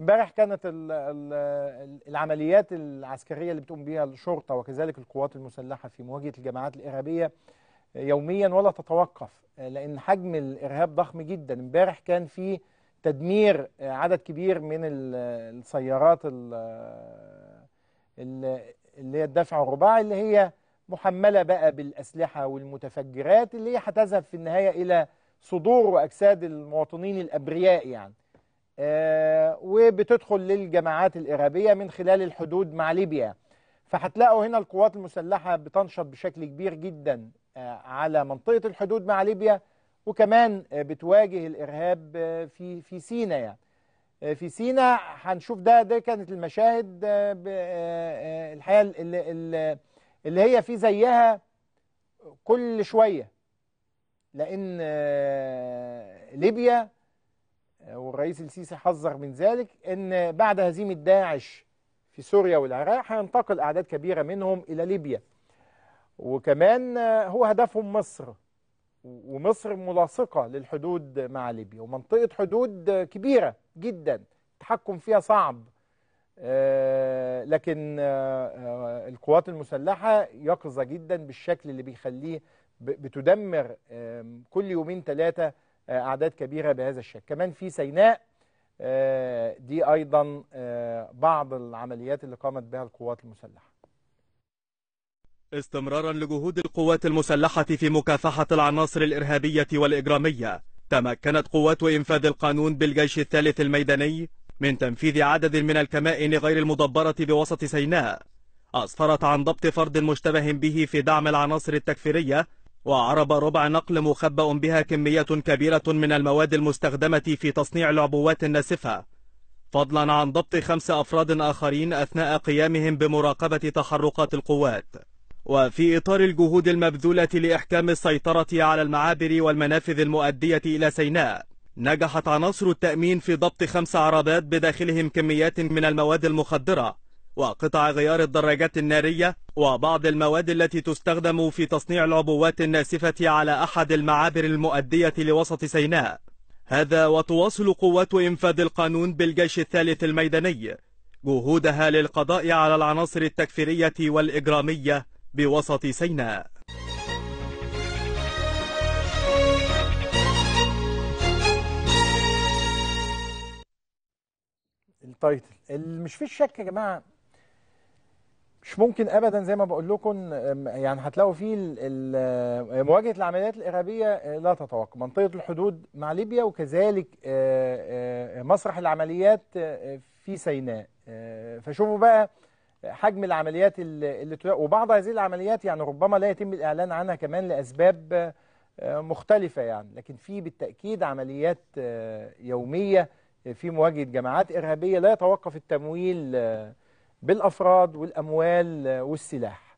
امبارح كانت العمليات العسكرية اللي بتقوم بها الشرطة وكذلك القوات المسلحة في مواجهة الجماعات الإرهابية يوميا ولا تتوقف، لأن حجم الإرهاب ضخم جدا. امبارح كان في تدمير عدد كبير من السيارات اللي هي الدفع الرباعي، اللي هي محملة بقى بالأسلحة والمتفجرات، اللي هي هتذهب في النهاية إلى صدور وأجساد المواطنين الأبرياء يعني، وبتدخل للجماعات الإرهابية من خلال الحدود مع ليبيا. فهتلاقوا هنا القوات المسلحة بتنشط بشكل كبير جدا على منطقة الحدود مع ليبيا، وكمان بتواجه الإرهاب في سيناء يعني. في سيناء هنشوف ده كانت المشاهد الحقيقة اللي هي في زيها كل شوية، لأن ليبيا والرئيس السيسي حذر من ذلك أن بعد هزيمة داعش في سوريا والعراق هينتقل أعداد كبيرة منهم إلى ليبيا، وكمان هو هدفهم مصر، ومصر ملاصقة للحدود مع ليبيا ومنطقة حدود كبيرة جدا التحكم فيها صعب. لكن القوات المسلحة يقظة جدا بالشكل اللي بيخليه بتدمر كل يومين ثلاثة أعداد كبيرة بهذا الشكل. كمان في سيناء دي أيضا بعض العمليات اللي قامت بها القوات المسلحة. استمرارا لجهود القوات المسلحة في مكافحة العناصر الإرهابية والإجرامية، تمكنت قوات إنفاذ القانون بالجيش الثالث الميداني من تنفيذ عدد من الكمائن غير المدبرة بوسط سيناء، أسفرت عن ضبط فرد مشتبه به في دعم العناصر التكفيرية، وعرب ربع نقل مخبأ بها كميات كبيرة من المواد المستخدمة في تصنيع العبوات الناسفة، فضلا عن ضبط 5 أفراد آخرين أثناء قيامهم بمراقبة تحركات القوات. وفي إطار الجهود المبذولة لإحكام السيطرة على المعابر والمنافذ المؤدية إلى سيناء، نجحت عناصر التأمين في ضبط 5 عربات بداخلهم كميات من المواد المخدرة وقطع غيار الدراجات النارية وبعض المواد التي تستخدم في تصنيع العبوات الناسفة على أحد المعابر المؤدية لوسط سيناء. هذا وتواصل قوات إنفاذ القانون بالجيش الثالث الميداني جهودها للقضاء على العناصر التكفيرية والإجرامية بوسط سيناء. التايتل مش فيه شك يا جماعة، مش ممكن ابدا زي ما بقول لكم يعني، هتلاقوا فيه مواجهه العمليات الارهابيه لا تتوقف، منطقه الحدود مع ليبيا وكذلك مسرح العمليات في سيناء. فشوفوا بقى حجم العمليات اللي وبعض هذه العمليات يعني ربما لا يتم الاعلان عنها كمان لاسباب مختلفه يعني، لكن في بالتاكيد عمليات يوميه في مواجهه جماعات ارهابيه لا يتوقف التمويل بالأفراد والأموال والسلاح.